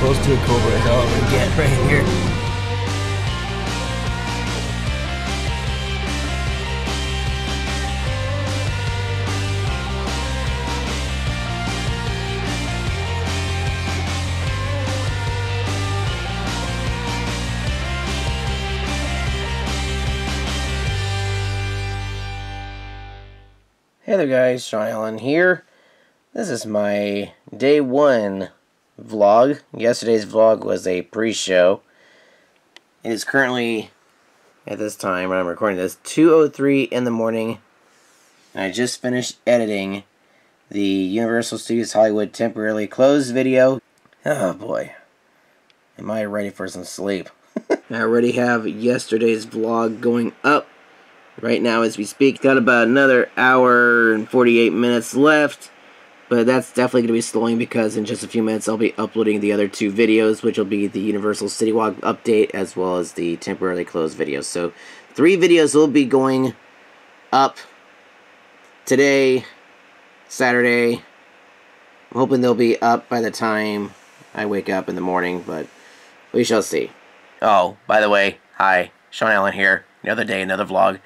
close to a cobra as I'll ever get right here. Hey there guys, Sean Allen here. This is my day one vlog. Yesterday's vlog was a pre-show. It is currently, at this time when I'm recording this, 2:03 in the morning, and I just finished editing the Universal Studios Hollywood temporarily closed video. Oh boy, am I ready for some sleep. I already have yesterday's vlog going up right now as we speak. Got about another hour and 48 minutes left. But that's definitely going to be slowing because in just a few minutes I'll be uploading the other two videos, which will be the Universal CityWalk update as well as the temporarily closed videos. So 3 videos will be going up today, Saturday. I'm hoping they'll be up by the time I wake up in the morning, but we shall see. Oh, by the way, hi, Sean Allen here. Another day, another vlog.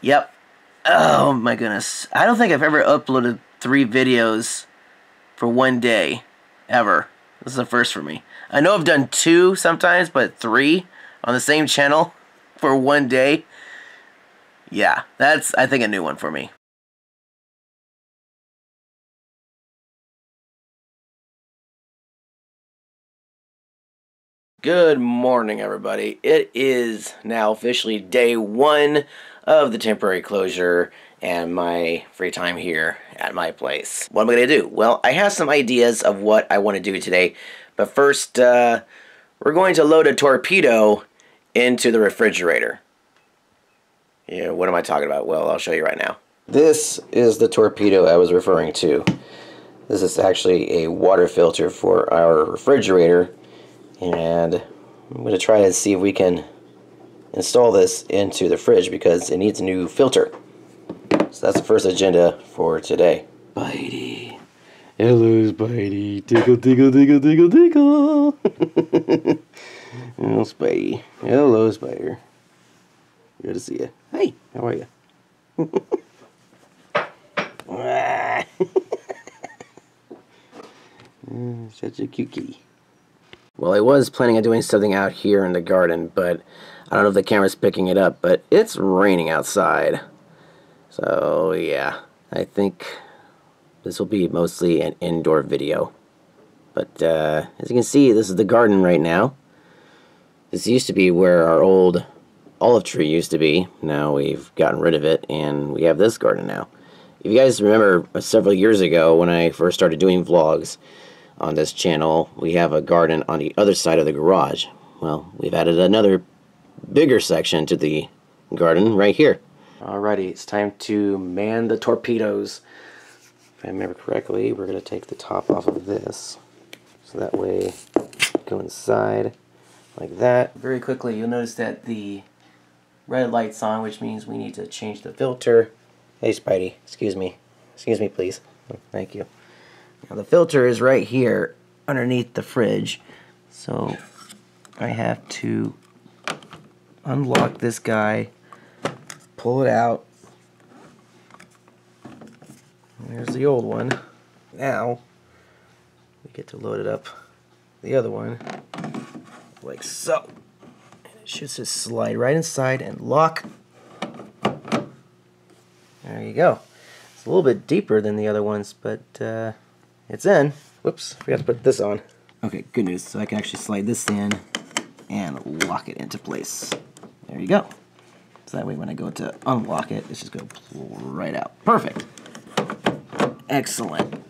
Yep. Oh my goodness. I don't think I've ever uploaded 3 videos for one day, ever. This is the first for me. I know I've done 2 sometimes, but 3 on the same channel for one day. Yeah, that's, I think, a new one for me. Good morning, everybody. It is now officially day one of the temporary closure and my free time here at my place. What am I going to do? Well, I have some ideas of what I want to do today, but first we're going to load a torpedo into the refrigerator. Yeah, what am I talking about? Well, I'll show you right now. This is the torpedo I was referring to. This is actually a water filter for our refrigerator, and I'm going to try to see if we can install this into the fridge because it needs a new filter. So that's the first agenda for today. Spidey. Hello, Spidey. Tickle, tickle, tickle, tickle, tickle. Oh, Spidey. Hello, Spider. Good to see you. Hey, how are you? Such a cute kitty. Well, I was planning on doing something out here in the garden, but I don't know if the camera's picking it up, but it's raining outside. So, yeah, I think this will be mostly an indoor video. But, as you can see, this is the garden right now. This used to be where our old olive tree used to be. Now we've gotten rid of it, and we have this garden now. If you guys remember several years ago when I first started doing vlogs on this channel, we have a garden on the other side of the garage. Well, we've added another bigger section to the garden right here. Alrighty, it's time to man the torpedoes. If I remember correctly, we're going to take the top off of this. So that way, go inside like that. Very quickly, you'll notice that the red light's on, which means we need to change the filter. Hey, Spidey, excuse me. Excuse me, please. Thank you. Now the filter is right here underneath the fridge, so I have to unlock this guy, pull it out. There's the old one. Now we get to load it up the other one like so. And it should just slide right inside and lock. There you go. It's a little bit deeper than the other ones, but it's in. Whoops, forgot to put this on. Okay, good news. So I can actually slide this in and lock it into place. There you go. So that way when I go to unlock it, it's just going to pull right out. Perfect. Excellent.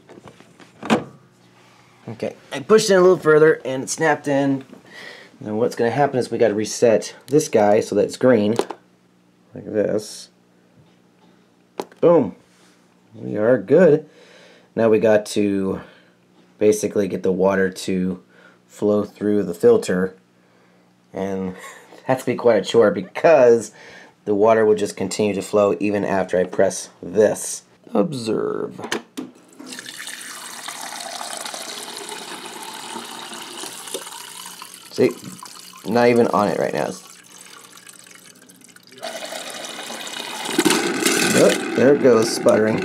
Okay, I pushed in a little further and it snapped in. Then what's going to happen is we got to reset this guy so that it's green. Like this. Boom. We are good. Now we got to basically get the water to flow through the filter, and that's been quite a chore because the water will just continue to flow even after I press this. Observe. See? Not even on it right now. Oh, there it goes, sputtering.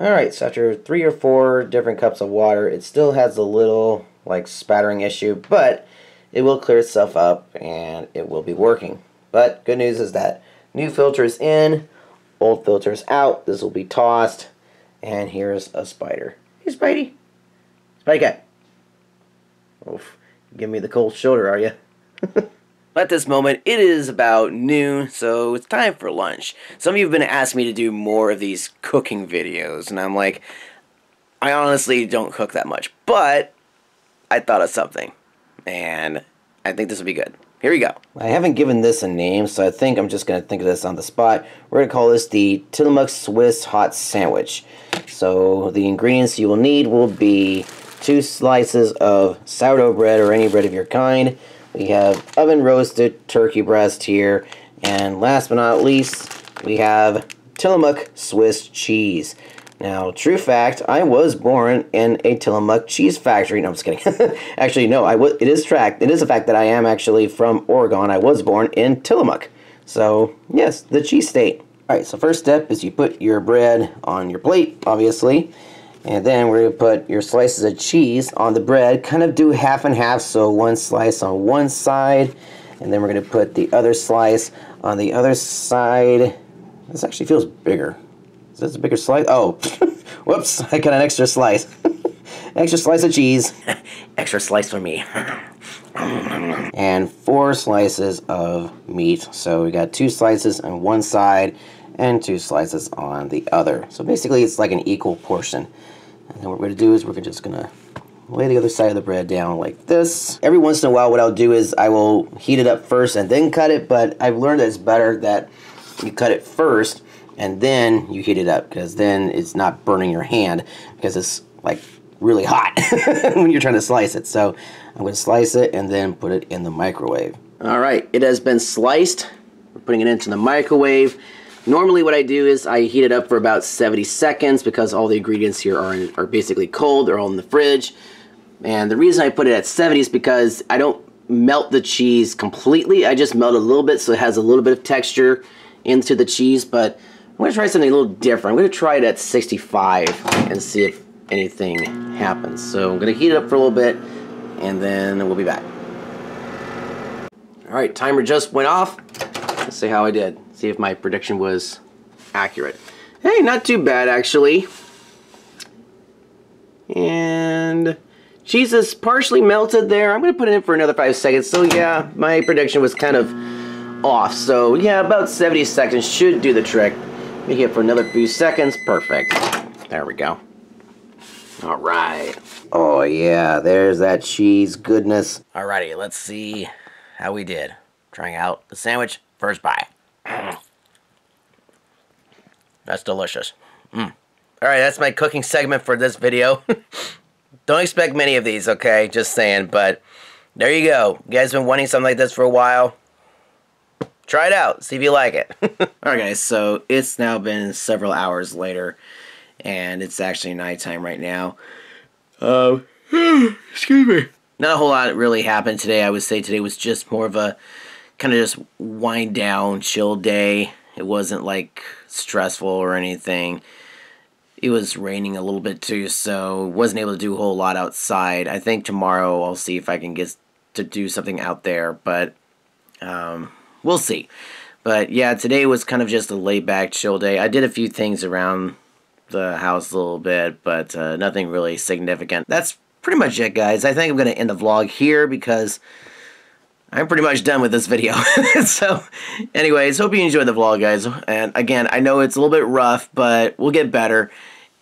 Alright, so after 3 or 4 different cups of water, it still has a little, like, spattering issue, but it will clear itself up and it will be working. But good news is that new filter is in, old filter is out, this will be tossed, and here's a spider. Hey, Spidey. Spidey cat. Oof. Give me the cold shoulder, are you? At this moment, it is about noon, so it's time for lunch. Some of you have been asking me to do more of these cooking videos, and I'm like, I honestly don't cook that much, but I thought of something, and I think this will be good. Here we go. I haven't given this a name, so I think I'm just going to think of this on the spot. We're going to call this the Tillamook Swiss Hot Sandwich. So the ingredients you will need will be 2 slices of sourdough bread or any bread of your kind. We have oven roasted turkey breast here. And last but not least, we have Tillamook Swiss cheese. Now, true fact, I was born in a Tillamook cheese factory. No, I'm just kidding. Actually, no, it is a fact that I am actually from Oregon. I was born in Tillamook. So, yes, the cheese state. Alright, so first step is you put your bread on your plate, obviously. And then we're going to put your slices of cheese on the bread. Kind of do half and half, so one slice on one side. And then we're going to put the other slice on the other side. This actually feels bigger. Is this a bigger slice? Oh, whoops, I got an extra slice. Extra slice of cheese. Extra slice for me. And 4 slices of meat. So we got 2 slices on one side and 2 slices on the other. So basically it's like an equal portion. And then what we're going to do is we're just going to lay the other side of the bread down like this. Every once in a while what I'll do is I will heat it up first and then cut it, but I've learned that it's better that you cut it first and then you heat it up, because then it's not burning your hand, because it's like really hot when you're trying to slice it. So I'm going to slice it and then put it in the microwave. Alright, it has been sliced. We're putting it into the microwave. Normally what I do is I heat it up for about 70 seconds because all the ingredients here are basically cold. They're all in the fridge. And the reason I put it at 70 is because I don't melt the cheese completely. I just melt a little bit so it has a little bit of texture into the cheese. But I'm going to try something a little different. I'm going to try it at 65 and see if anything happens. So I'm going to heat it up for a little bit and then we'll be back. Alright, timer just went off. Let's see how I did. See if my prediction was accurate. Hey, not too bad actually. And cheese is partially melted there. I'm gonna put it in for another 5 seconds. So yeah, my prediction was kind of off. So yeah, about 70 seconds should do the trick. Make it for another few seconds. Perfect. There we go. All right. Oh yeah, there's that cheese goodness. Alrighty, let's see how we did. Trying out the sandwich first bite. That's delicious. Alright, that's my cooking segment for this video. Don't expect many of these, okay? Just saying, but there you go. You guys been wanting something like this for a while? Try it out. See if you like it. Alright guys, so it's now been several hours later, and it's actually nighttime right now. Excuse me. Not a whole lot really happened today. I would say today was just more of a kind of just wind down, chill day. It wasn't like stressful or anything. It was raining a little bit too, so wasn't able to do a whole lot outside. I think tomorrow I'll see if I can get to do something out there, but we'll see. But yeah, today was kind of just a laid back, chill day. I did a few things around the house a little bit, but nothing really significant. That's pretty much it, guys. I think I'm going to end the vlog here because I'm pretty much done with this video. So anyways, hope you enjoyed the vlog, guys. And again, I know it's a little bit rough, but we'll get better.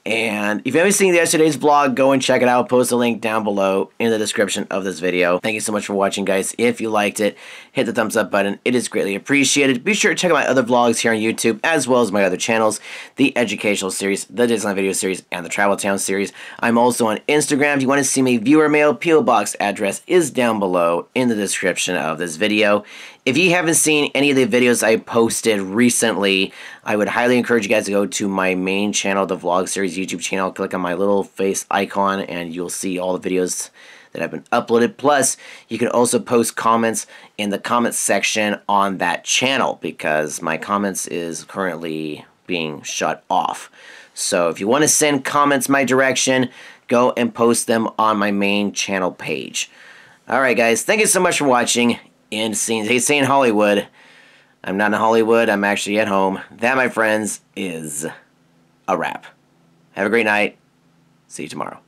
And if you haven't seen yesterday's vlog, go and check it out. I'll post a link down below in the description of this video. Thank you so much for watching, guys. If you liked it, hit the thumbs up button. It is greatly appreciated. Be sure to check out my other vlogs here on YouTube, as well as my other channels, The Educational Series, The Disneyland Video Series, and The Travel Town Series. I'm also on Instagram. If you want to see me, viewer mail, P.O. Box address is down below in the description of this video. If you haven't seen any of the videos I posted recently, I would highly encourage you guys to go to my main channel, the Vlog Series YouTube channel. Click on my little face icon and you'll see all the videos that have been uploaded. Plus, you can also post comments in the comments section on that channel because my comments is currently being shut off. So if you want to send comments my direction, go and post them on my main channel page. Alright guys, thank you so much for watching and seeing. Hey, stay in Hollywood. I'm not in Hollywood, I'm actually at home. That, my friends, is a wrap. Have a great night. See you tomorrow.